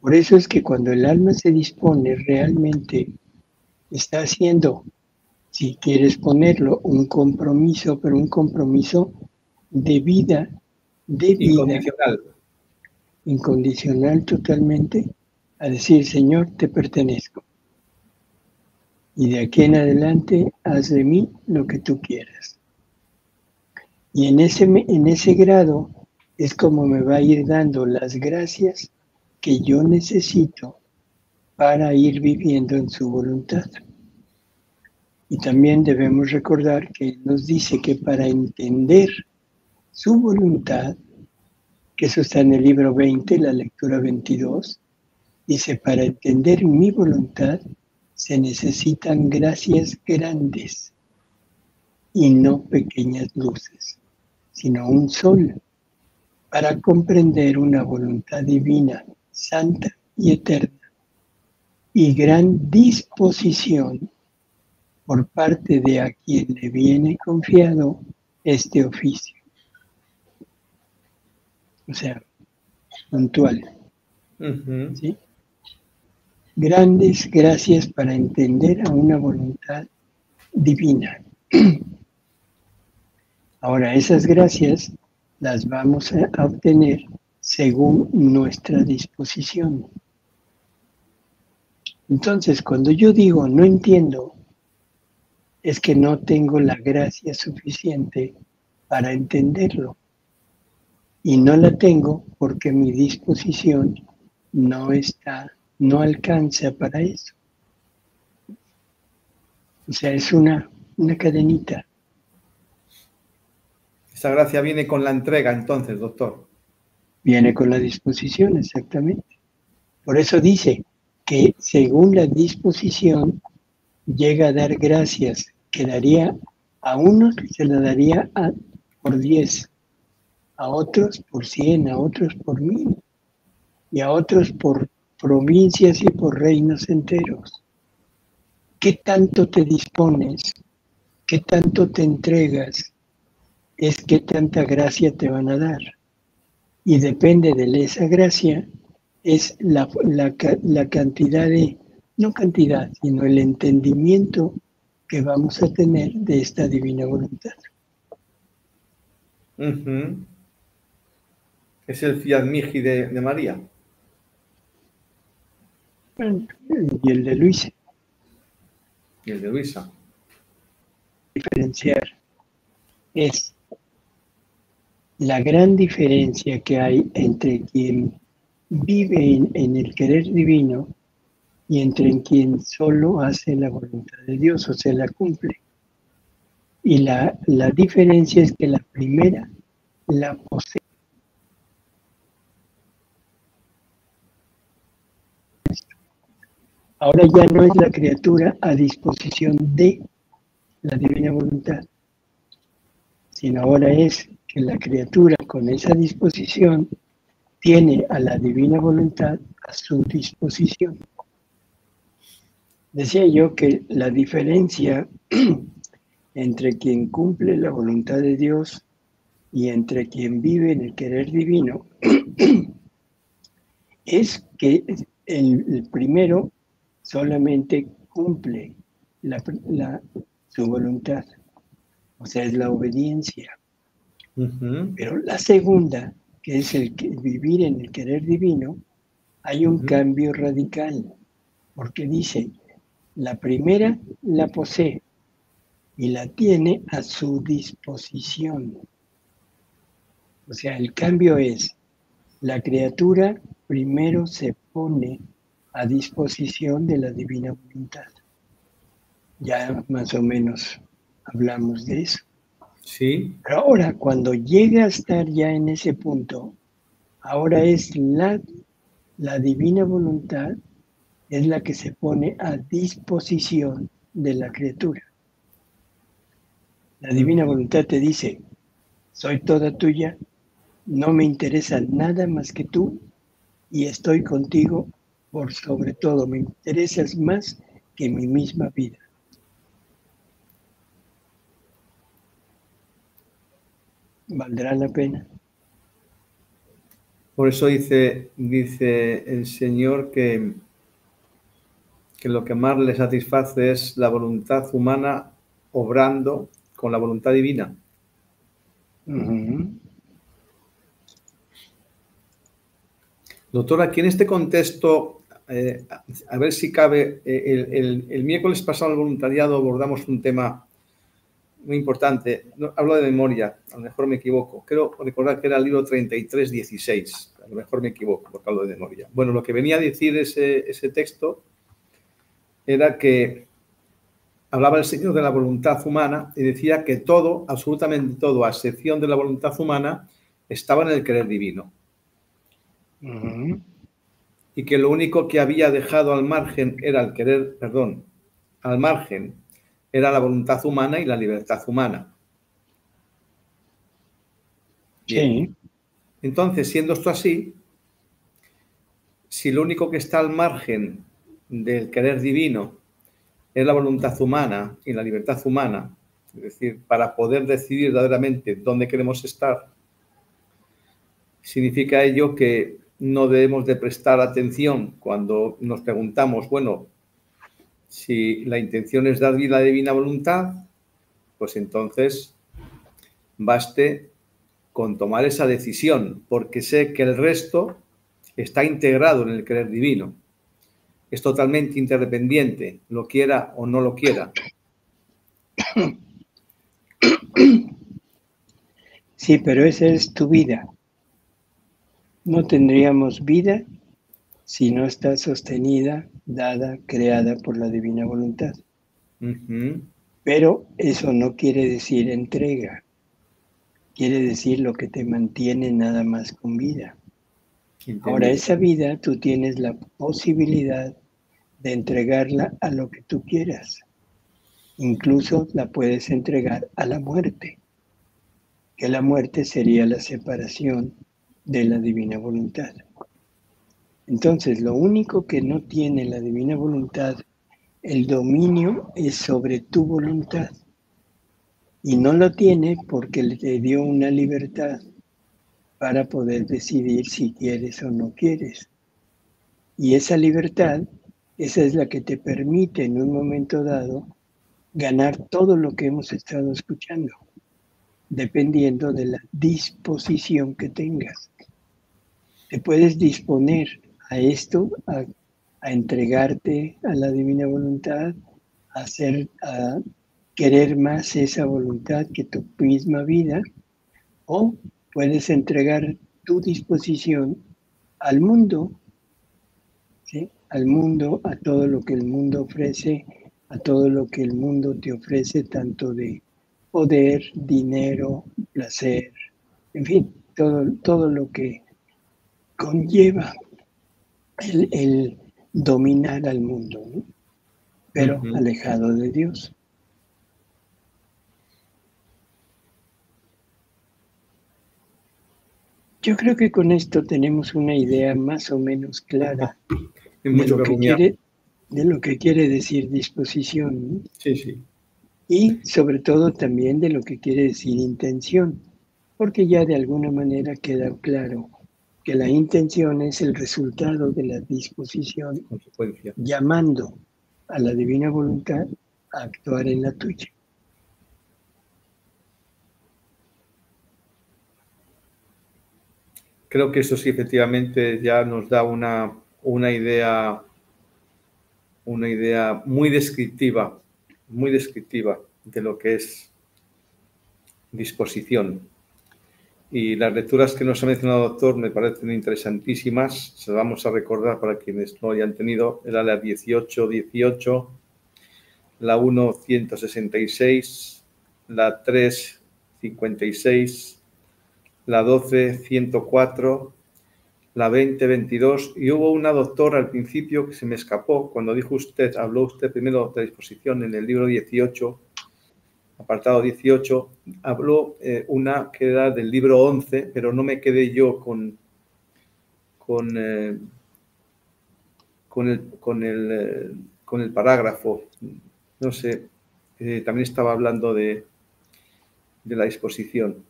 Por eso es que cuando el alma se dispone realmente, está haciendo, si quieres ponerlo, un compromiso, pero un compromiso de vida, de vida, incondicional. incondicional totalmente, a decir, Señor, te pertenezco. Y de aquí en adelante, haz de mí lo que tú quieras. Y en ese, en ese grado es como me va a ir dando las gracias que yo necesito para ir viviendo en su voluntad. Y también debemos recordar que nos dice que para entender su voluntad, que eso está en el libro veinte, la lectura veintidós, dice, para entender mi voluntad se necesitan gracias grandes y no pequeñas luces, sino un sol, para comprender una voluntad divina, santa y eterna, y gran disposición por parte de a quien le viene confiado este oficio. O sea, puntual. Uh-huh. ¿Sí? Grandes gracias para entender a una voluntad divina. Ahora, esas gracias las vamos a obtener según nuestra disposición. Entonces, cuando yo digo no entiendo, es que no tengo la gracia suficiente para entenderlo. Y no la tengo porque mi disposición no está, no alcanza para eso. O sea, es una, una cadenita. Esa gracia viene con la entrega entonces, doctor. Viene con la disposición, exactamente. Por eso dice que según la disposición llega a dar gracias, que daría a unos, se la daría a, por diez. A otros por cien, a otros por mil, y a otros por provincias y por reinos enteros. ¿Qué tanto te dispones? ¿Qué tanto te entregas? Es qué tanta gracia te van a dar. Y depende de esa gracia, es la, la, la cantidad de, no cantidad, sino el entendimiento que vamos a tener de esta divina voluntad. Uh-huh. Es el Fiat Miji de, de María. Y el de Luisa. Y el de Luisa. Diferenciar es la gran diferencia que hay entre quien vive en, en el querer divino y entre quien solo hace la voluntad de Dios, o sea, la cumple. Y la, la diferencia es que la primera la posee. Ahora ya no es la criatura a disposición de la divina voluntad, sino ahora es que la criatura con esa disposición tiene a la divina voluntad a su disposición. Decía yo que la diferencia entre quien cumple la voluntad de Dios y entre quien vive en el querer divino es que el, el primero solamente cumple la, la, su voluntad, o sea, es la obediencia. Uh-huh. Pero la segunda, que es el que, vivir en el querer divino, hay un uh-huh. cambio radical, porque dice, la primera la posee y la tiene a su disposición. O sea, el cambio es, la criatura primero se pone a disposición de la divina voluntad. Ya más o menos hablamos de eso. Sí. Pero ahora, cuando llega a estar ya en ese punto, ahora es la, la divina voluntad es la que se pone a disposición de la criatura. La divina voluntad te dice, soy toda tuya, no me interesa nada más que tú y estoy contigo por sobre todo, me interesas más que mi misma vida. ¿Valdrá la pena? Por eso dice, dice el Señor que, que lo que más le satisface es la voluntad humana obrando con la voluntad divina. Uh-huh. Doctor, aquí en este contexto, eh, a ver si cabe, el, el, el miércoles pasado al voluntariado abordamos un tema muy importante, no, hablo de memoria, a lo mejor me equivoco, creo recordar que era el libro treinta y tres dieciséis, a lo mejor me equivoco porque hablo de memoria. Bueno, lo que venía a decir ese, ese texto era que hablaba el Señor de la voluntad humana y decía que todo, absolutamente todo, a excepción de la voluntad humana, estaba en el querer divino. Uh-huh. Y que lo único que había dejado al margen era el querer, perdón, al margen era la voluntad humana y la libertad humana. Bien. Sí. Entonces, siendo esto así, si lo único que está al margen del querer divino es la voluntad humana y la libertad humana, es decir, para poder decidir verdaderamente dónde queremos estar, significa ello que no debemos de prestar atención cuando nos preguntamos, bueno, si la intención es dar vida a la divina voluntad, pues entonces baste con tomar esa decisión, porque sé que el resto está integrado en el querer divino. Es totalmente interdependiente, lo quiera o no lo quiera. Sí, pero esa es tu vida. No tendríamos vida si no está sostenida, dada, creada por la divina voluntad. Uh-huh. Pero eso no quiere decir entrega. Quiere decir lo que te mantiene nada más con vida. Entendido. Ahora, esa vida tú tienes la posibilidad de entregarla a lo que tú quieras. Incluso la puedes entregar a la muerte, que la muerte sería la separación de la divina voluntad. Entonces, lo único que no tiene la divina voluntad, el dominio es sobre tu voluntad. Y no lo tiene porque te dio una libertad para poder decidir si quieres o no quieres. Y esa libertad, esa es la que te permite en un momento dado ganar todo lo que hemos estado escuchando, dependiendo de la disposición que tengas. Te puedes disponer a esto, a, a entregarte a la divina voluntad, a, hacer, a querer más esa voluntad que tu misma vida, o puedes entregar tu disposición al mundo, ¿sí? Al mundo, a todo lo que el mundo ofrece, a todo lo que el mundo te ofrece, tanto de poder, dinero, placer, en fin, todo, todo lo que conlleva el, el dominar al mundo, ¿no? Pero uh-huh. alejado de Dios. Yo creo que con esto tenemos una idea más o menos clara de lo que quiere, de lo que quiere decir disposición, ¿no? Sí, sí. Y sobre todo también de lo que quiere decir intención, porque ya de alguna manera queda claro que la intención es el resultado de la disposición, llamando a la divina voluntad a actuar en la tuya. Creo que eso sí, efectivamente, ya nos da una, una idea, una idea muy descriptiva, muy descriptiva de lo que es disposición. Y las lecturas que nos ha mencionado el doctor me parecen interesantísimas. Se las vamos a recordar para quienes no hayan tenido. Era la dieciocho dieciocho, la uno ciento sesenta y seis, la tres cincuenta y seis, la doce ciento cuatro, la veinte veintidós. Y hubo una doctora al principio que se me escapó cuando dijo usted, habló usted primero de disposición en el libro dieciocho, apartado dieciocho, habló eh, una que era del libro once, pero no me quedé yo con, con, eh, con, el, con, el, eh, con el parágrafo. No sé, eh, también estaba hablando de, de la disposición.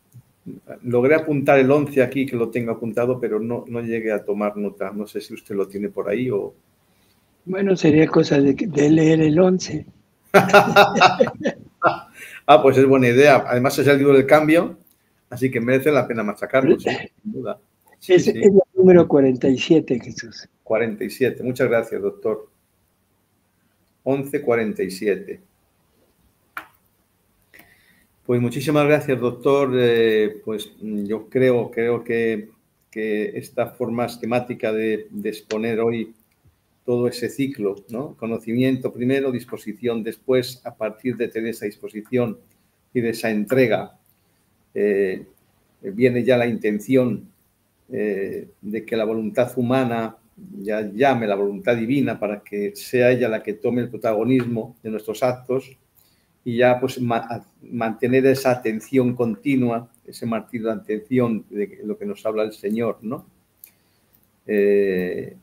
Logré apuntar el once aquí, que lo tengo apuntado, pero no, no llegué a tomar nota. No sé si usted lo tiene por ahí o... Bueno, sería cosa de, de leer el once. Ah, pues es buena idea. Además es el libro del cambio, así que merece la pena machacarlo, sí, sin duda. Sí, es, sí. Es el número cuarenta y siete, Jesús. cuarenta y siete. Muchas gracias, doctor. once cuarenta y siete. Pues muchísimas gracias, doctor. Eh, pues yo creo, creo que, que esta forma esquemática de, de exponer hoy todo ese ciclo, ¿no? Conocimiento primero, disposición después, a partir de tener esa disposición y de esa entrega, eh, viene ya la intención eh, de que la voluntad humana ya llame la voluntad divina para que sea ella la que tome el protagonismo de nuestros actos. Y ya pues ma mantener esa atención continua, ese martirio de atención de lo que nos habla el Señor, ¿no? Eh,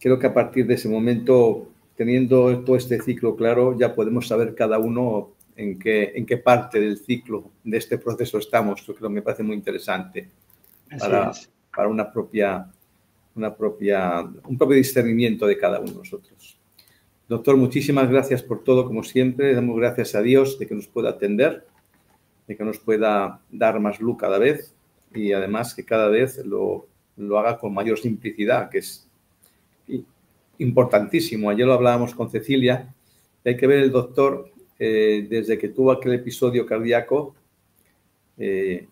creo que a partir de ese momento, teniendo todo este ciclo claro, ya podemos saber cada uno en qué, en qué parte del ciclo de este proceso estamos, lo que me parece muy interesante para, para una propia, una propia, un propio discernimiento de cada uno de nosotros. Doctor, muchísimas gracias por todo, como siempre. Damos gracias a Dios de que nos pueda atender, de que nos pueda dar más luz cada vez y, además, que cada vez lo, lo haga con mayor simplicidad, que es importantísimo. Ayer lo hablábamos con Cecilia. Hay que ver el doctor, eh, desde que tuvo aquel episodio cardíaco, eh,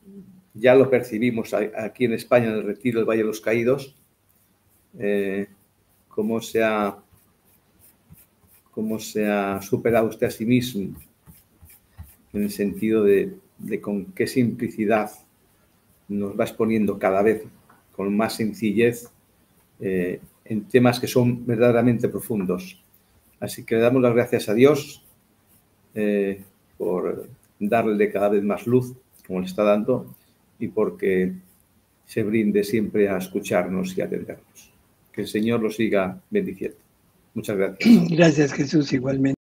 ya lo percibimos aquí en España, en el Retiro del Valle de los Caídos, eh, cómo se ha... cómo se ha superado usted a sí mismo, en el sentido de, de con qué simplicidad nos va exponiendo cada vez, con más sencillez, eh, en temas que son verdaderamente profundos. Así que le damos las gracias a Dios eh, por darle cada vez más luz, como le está dando, y porque se brinde siempre a escucharnos y a atendernos. Que el Señor lo siga bendiciendo. Muchas gracias. Gracias, Jesús, igualmente.